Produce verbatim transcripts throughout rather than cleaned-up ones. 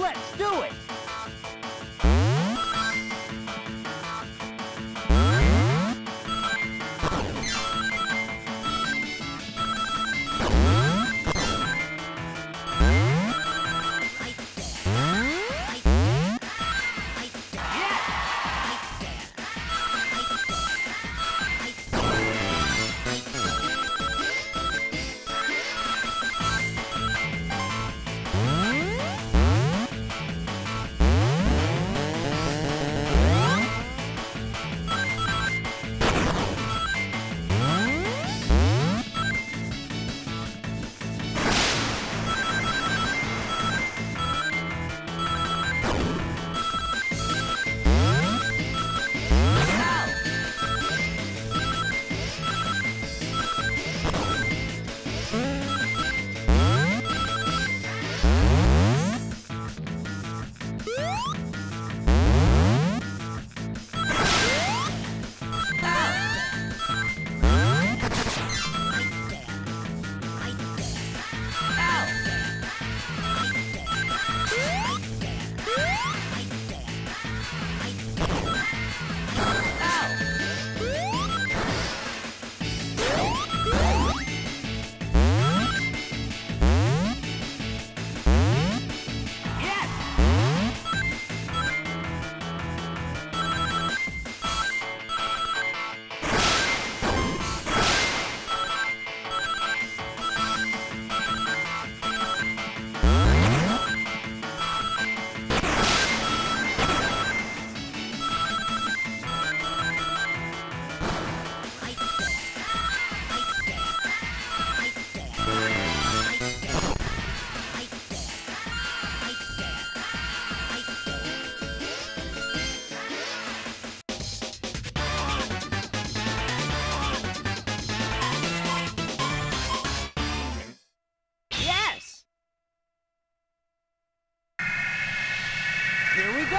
Let's do it! Here we go!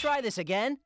Try this again.